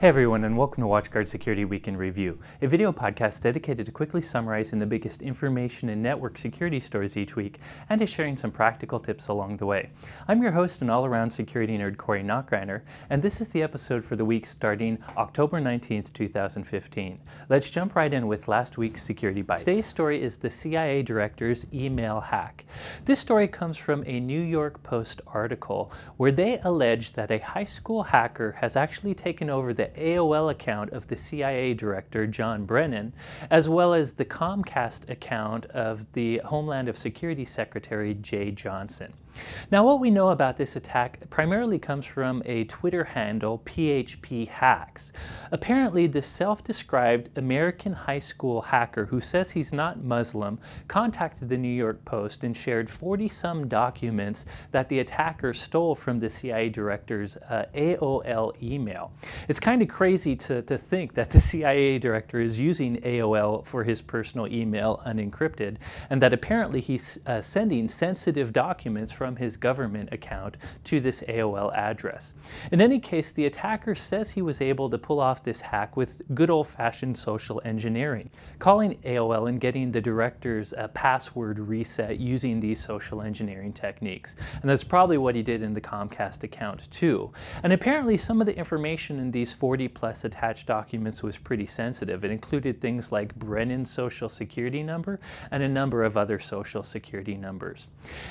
Hey everyone, and welcome to WatchGuard Security Week in Review, a video podcast dedicated to quickly summarizing the biggest information and network security stories each week, and to sharing some practical tips along the way. I'm your host and all-around security nerd, Corey Nachreiner, and this is the episode for the week starting October 19th, 2015. Let's jump right in with last week's Security Bites. Today's story is the CIA director's email hack. This story comes from a New York Post article where they allege that a high school hacker has actually taken over the AOL account of the CIA director John Brennan, as well as the Comcast account of the Homeland of Security Secretary Jay Johnson. Now, what we know about this attack primarily comes from a Twitter handle, PHP Hacks. Apparently, the self-described American high school hacker who says he's not Muslim contacted the New York Post and shared 40-some documents that the attacker stole from the CIA director's AOL email. It's kind of crazy to think that the CIA director is using AOL for his personal email unencrypted, and that apparently he's sending sensitive documents from his government account to this AOL address. In any case, the attacker says he was able to pull off this hack with good old-fashioned social engineering, calling AOL and getting the director's password reset using these social engineering techniques. And that's probably what he did in the Comcast account too. And apparently some of the information in these 40-plus attached documents was pretty sensitive. It included things like Brennan's social security number and a number of other social security numbers.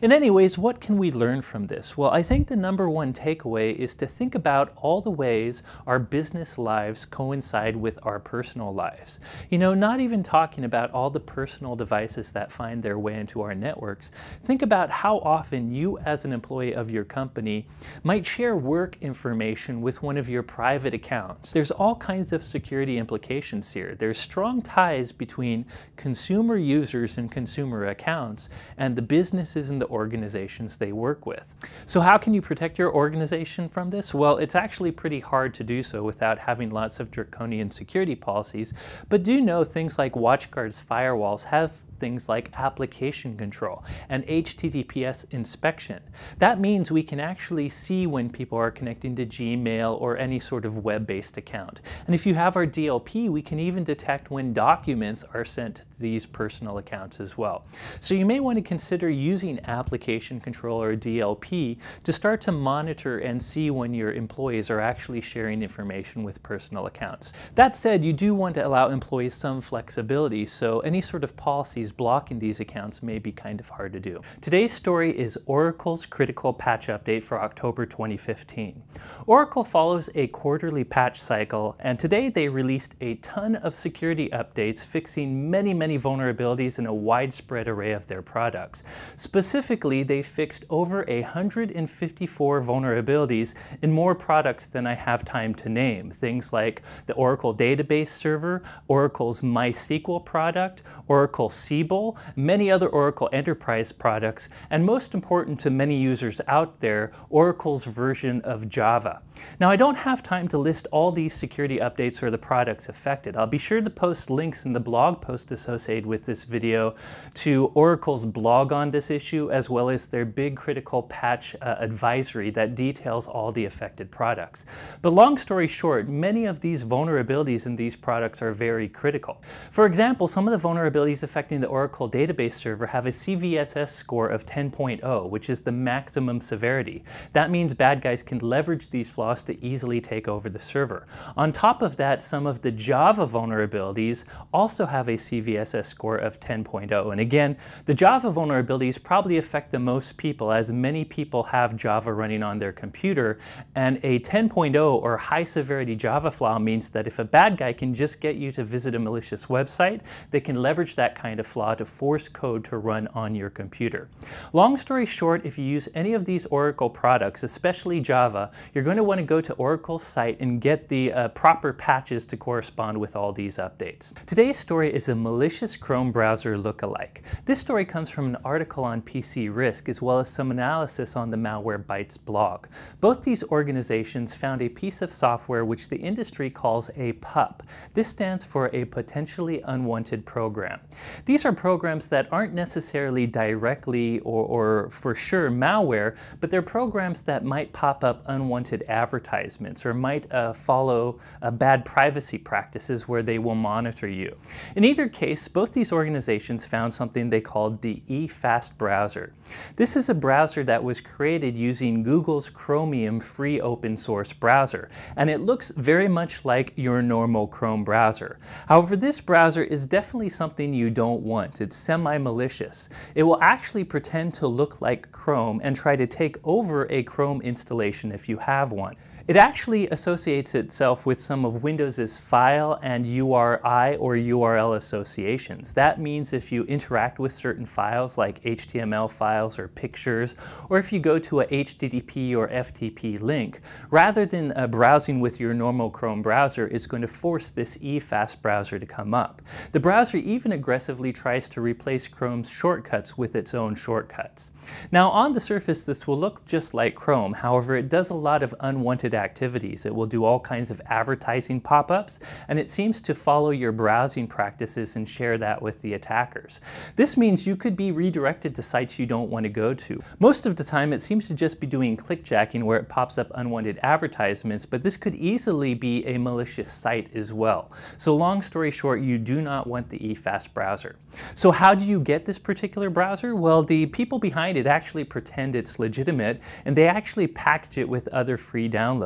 In any ways, what can we learn from this? Well, I think the number one takeaway is to think about all the ways our business lives coincide with our personal lives. You know, not even talking about all the personal devices that find their way into our networks. Think about how often you, as an employee of your company, might share work information with one of your private accounts. There's all kinds of security implications here. There's strong ties between consumer users and consumer accounts and the businesses and the organizations they work with. So how can you protect your organization from this? Well, it's actually pretty hard to do so without having lots of draconian security policies, but do know things like WatchGuard's firewalls have things like application control and HTTPS inspection. That means we can actually see when people are connecting to Gmail or any sort of web-based account. And if you have our DLP, we can even detect when documents are sent to these personal accounts as well. So you may want to consider using application control or DLP to start to monitor and see when your employees are actually sharing information with personal accounts. That said, you do want to allow employees some flexibility, so any sort of policies blocking these accounts may be kind of hard to do. Today's story is Oracle's critical patch update for October 2015. Oracle follows a quarterly patch cycle, and today they released a ton of security updates fixing many vulnerabilities in a widespread array of their products. Specifically, they fixed over 154 vulnerabilities in more products than I have time to name. Things like the Oracle Database Server, Oracle's MySQL product, Oracle Siebel, many other Oracle Enterprise products, and most important to many users out there, Oracle's version of Java. Now, I don't have time to list all these security updates or the products affected. I'll be sure to post links in the blog post associated with this video to Oracle's blog on this issue, as well as their big critical patch advisory that details all the affected products. But long story short, many of these vulnerabilities in these products are very critical. For example, some of the vulnerabilities affecting the Oracle Database Server have a CVSS score of 10.0, which is the maximum severity. That means bad guys can leverage these flaws to easily take over the server. On top of that, some of the Java vulnerabilities also have a CVSS score of 10.0. And again, the Java vulnerabilities probably affect the most people, as many people have Java running on their computer, and a 10.0 or high severity Java flaw means that if a bad guy can just get you to visit a malicious website, they can leverage that kind of flaw to force code to run on your computer. Long story short, if you use any of these Oracle products, especially Java, you're going to want to go to Oracle's site and get the proper patches to correspond with all these updates. Today's story is a malicious Chrome browser lookalike. This story comes from an article on PC Risk, as well as some analysis on the Malwarebytes blog. Both these organizations found a piece of software which the industry calls a PUP. This stands for a potentially unwanted program. These these are programs that aren't necessarily directly or for sure malware, but they're programs that might pop up unwanted advertisements or might follow bad privacy practices where they will monitor you. In either case, both these organizations found something they called the eFast browser. This is a browser that was created using Google's Chromium free open source browser, and it looks very much like your normal Chrome browser. However, this browser is definitely something you don't want. It's semi-malicious. It will actually pretend to look like Chrome and try to take over a Chrome installation if you have one. It actually associates itself with some of Windows's file and URI or URL associations. That means if you interact with certain files like HTML files or pictures, or if you go to a HTTP or FTP link, rather than browsing with your normal Chrome browser, it's going to force this eFast browser to come up. The browser even aggressively tries to replace Chrome's shortcuts with its own shortcuts. Now, on the surface, this will look just like Chrome. However, it does a lot of unwanted activities. It will do all kinds of advertising pop-ups, and it seems to follow your browsing practices and share that with the attackers. This means you could be redirected to sites you don't want to go to. Most of the time, it seems to just be doing clickjacking where it pops up unwanted advertisements, but this could easily be a malicious site as well. So long story short, you do not want the eFast browser. So how do you get this particular browser? Well, the people behind it actually pretend it's legitimate, and they actually package it with other free downloads.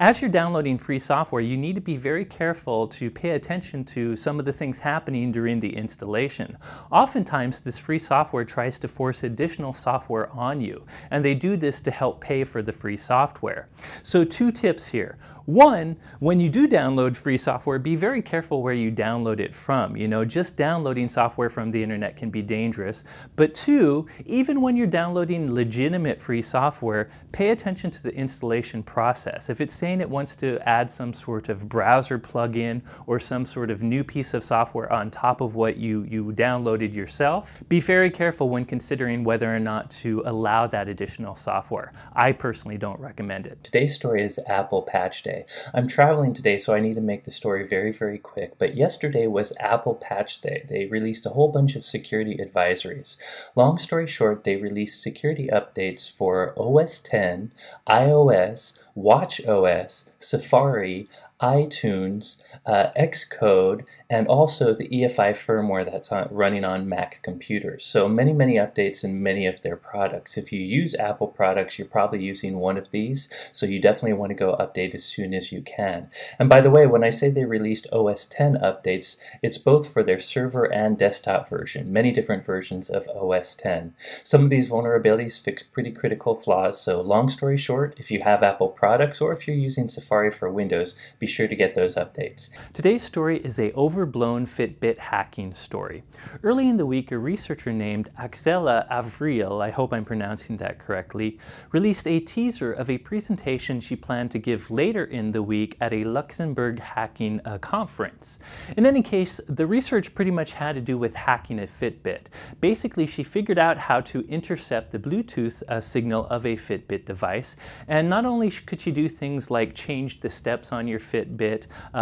As you're downloading free software, you need to be very careful to pay attention to some of the things happening during the installation. Oftentimes, this free software tries to force additional software on you, and they do this to help pay for the free software. So two tips here. One, when you do download free software, be very careful where you download it from. You know, just downloading software from the internet can be dangerous. But two, even when you're downloading legitimate free software, pay attention to the installation process. If it's saying it wants to add some sort of browser plugin or some sort of new piece of software on top of what you downloaded yourself, be very careful when considering whether or not to allow that additional software. I personally don't recommend it. Today's story is Apple Patch Day. I'm traveling today, so I need to make the story very, very quick, but yesterday was Apple Patch Day. They released a whole bunch of security advisories. Long story short, they released security updates for OS X, iOS, watchOS, Safari, iTunes, Xcode, and also the EFI firmware that's running on Mac computers. So many, many updates in many of their products. If you use Apple products, you're probably using one of these, so you definitely want to go update as soon as you can. And by the way, when I say they released OS X updates, it's both for their server and desktop version, many different versions of OS X. Some of these vulnerabilities fix pretty critical flaws, so long story short, if you have Apple products or if you're using Safari for Windows, be sure to get those updates. Today's story is an overblown Fitbit hacking story. Early in the week, a researcher named Axela Avril, I hope I'm pronouncing that correctly, released a teaser of a presentation she planned to give later in the week at a Luxembourg hacking conference. In any case, the research pretty much had to do with hacking a Fitbit. Basically, she figured out how to intercept the Bluetooth signal of a Fitbit device, and not only could she do things like change the steps on your Fitbit,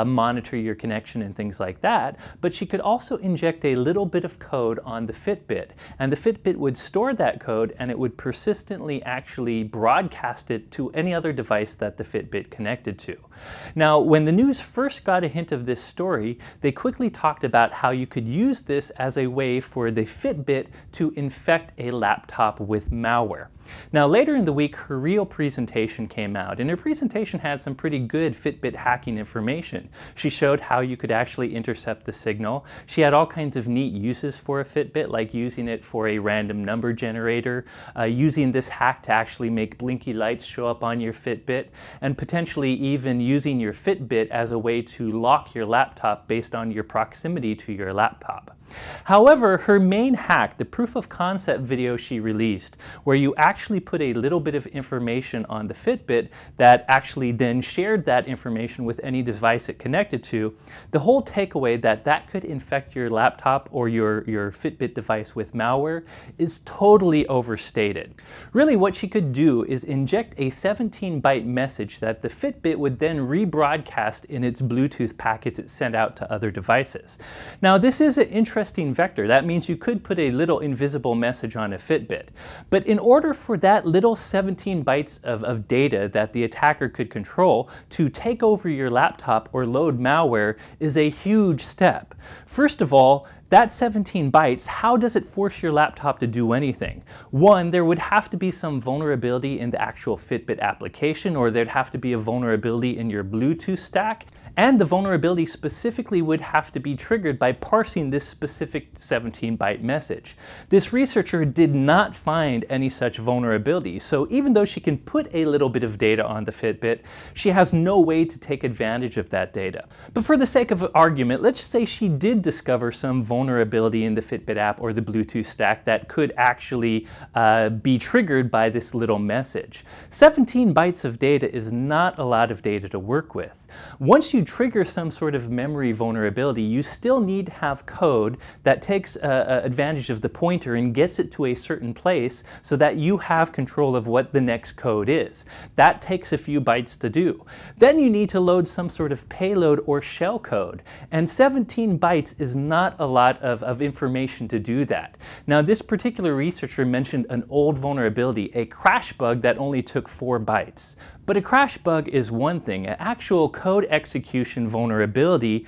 monitor your connection and things like that, but she could also inject a little bit of code on the Fitbit, and the Fitbit would store that code and it would persistently actually broadcast it to any other device that the Fitbit connected to. Now, when the news first got a hint of this story, they quickly talked about how you could use this as a way for the Fitbit to infect a laptop with malware. Now, later in the week, her real presentation came out, and her presentation had some pretty good Fitbit hacking information. She showed how you could actually intercept the signal. She had all kinds of neat uses for a Fitbit, like using it for a random number generator, using this hack to actually make blinky lights show up on your Fitbit, and potentially even using your Fitbit as a way to lock your laptop based on your proximity to your laptop. However, her main hack, the proof of concept video she released, where you actually put a little bit of information on the Fitbit that actually then shared that information with any device it connected to, the whole takeaway that that could infect your laptop or your Fitbit device with malware is totally overstated. Really, what she could do is inject a 17-byte message that the Fitbit would then rebroadcast in its Bluetooth packets it sent out to other devices. Now, this is an interesting interesting vector. That means you could put a little invisible message on a Fitbit. But in order for that little 17 bytes of data that the attacker could control to take over your laptop or load malware is a huge step. First of all, that 17 bytes, how does it force your laptop to do anything? One, there would have to be some vulnerability in the actual Fitbit application, or there'd have to be a vulnerability in your Bluetooth stack. And the vulnerability specifically would have to be triggered by parsing this specific 17-byte message. This researcher did not find any such vulnerability, so even though she can put a little bit of data on the Fitbit, she has no way to take advantage of that data. But for the sake of argument, let's say she did discover some vulnerability in the Fitbit app or the Bluetooth stack that could actually be triggered by this little message. 17 bytes of data is not a lot of data to work with. Once you trigger some sort of memory vulnerability, you still need to have code that takes advantage of the pointer and gets it to a certain place so that you have control of what the next code is. That takes a few bytes to do. Then you need to load some sort of payload or shell code, and 17 bytes is not a lot of information to do that. Now, this particular researcher mentioned an old vulnerability, a crash bug that only took 4 bytes. But a crash bug is one thing. An actual code execution vulnerability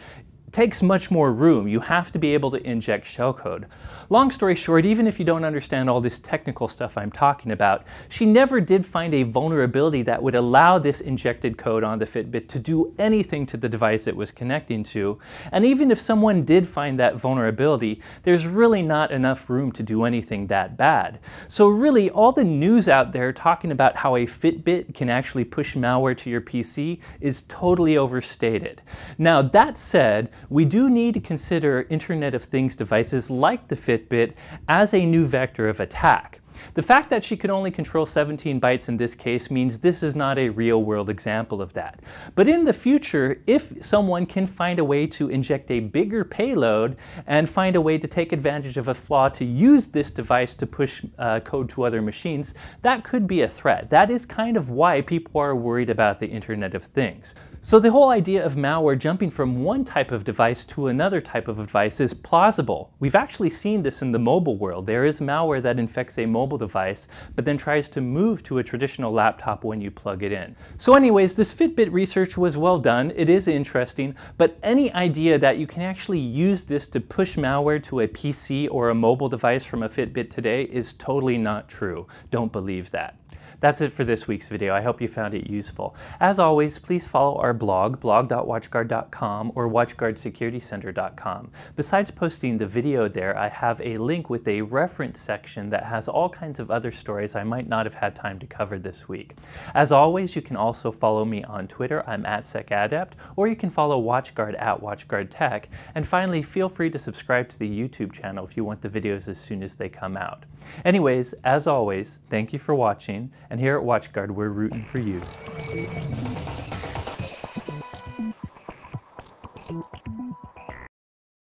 takes much more room. You have to be able to inject shellcode. Long story short, even if you don't understand all this technical stuff I'm talking about, she never did find a vulnerability that would allow this injected code on the Fitbit to do anything to the device it was connecting to. And even if someone did find that vulnerability, there's really not enough room to do anything that bad. So really, all the news out there talking about how a Fitbit can actually push malware to your PC is totally overstated. Now, that said, we do need to consider Internet of Things devices like the Fitbit as a new vector of attack. The fact that she could only control 17 bytes in this case means this is not a real-world example of that. But in the future, if someone can find a way to inject a bigger payload and find a way to take advantage of a flaw to use this device to push code to other machines, that could be a threat. That is kind of why people are worried about the Internet of Things. So the whole idea of malware jumping from one type of device to another type of device is plausible. We've actually seen this in the mobile world. There is malware that infects a mobile device, but then tries to move to a traditional laptop when you plug it in. So anyways, this Fitbit research was well done. It is interesting, but any idea that you can actually use this to push malware to a PC or a mobile device from a Fitbit today is totally not true. Don't believe that. That's it for this week's video. I hope you found it useful. As always, please follow our blog, blog.watchguard.com or watchguardsecuritycenter.com. Besides posting the video there, I have a link with a reference section that has all kinds of other stories I might not have had time to cover this week. As always, you can also follow me on Twitter. I'm @SecAdept, or you can follow WatchGuard @WatchGuardTech. And finally, feel free to subscribe to the YouTube channel if you want the videos as soon as they come out. Anyways, as always, thank you for watching. And here at WatchGuard, we're rooting for you.